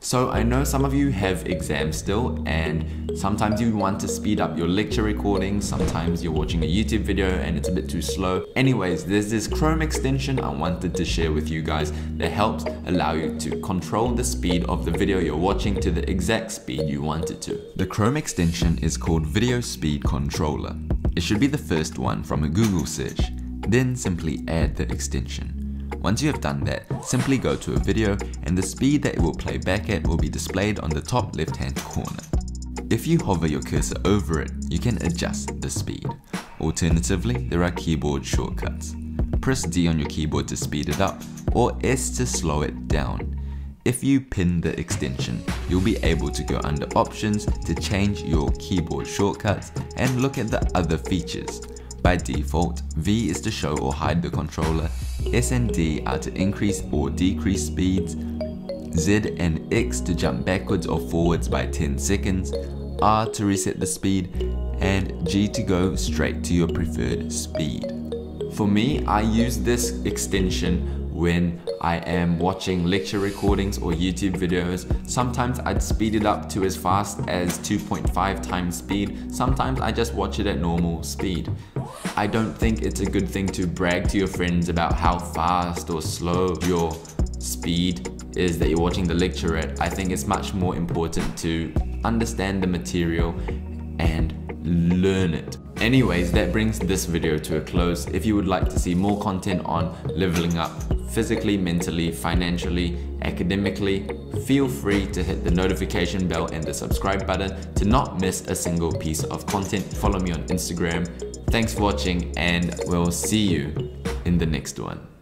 So I know some of you have exams still, and sometimes you want to speed up your lecture recording, sometimes you're watching a YouTube video and it's a bit too slow. Anyways, there's this Chrome extension I wanted to share with you guys that helps allow you to control the speed of the video you're watching to the exact speed you want it to. The Chrome extension is called Video Speed Controller. It should be the first one from a Google search, then simply add the extension. Once you have done that, simply go to a video and the speed that it will play back at will be displayed on the top left hand corner. If you hover your cursor over it, you can adjust the speed. Alternatively, there are keyboard shortcuts. Press D on your keyboard to speed it up or S to slow it down. If you pin the extension, you'll be able to go under options to change your keyboard shortcuts and look at the other features. By default, V is to show or hide the controller, S and D are to increase or decrease speeds, Z and X to jump backwards or forwards by 10 seconds, R to reset the speed, and G to go straight to your preferred speed. For me, I use this extension when I am watching lecture recordings or YouTube videos. Sometimes I'd speed it up to as fast as 2.5 times speed. Sometimes I just watch it at normal speed. I don't think it's a good thing to brag to your friends about how fast or slow your speed is that you're watching the lecture at. I think it's much more important to understand the material and learn it. Anyways, that brings this video to a close. If you would like to see more content on leveling up physically, mentally, financially, academically, feel free to hit the notification bell and the subscribe button to not miss a single piece of content. Follow me on Instagram. Thanks for watching, and we'll see you in the next one.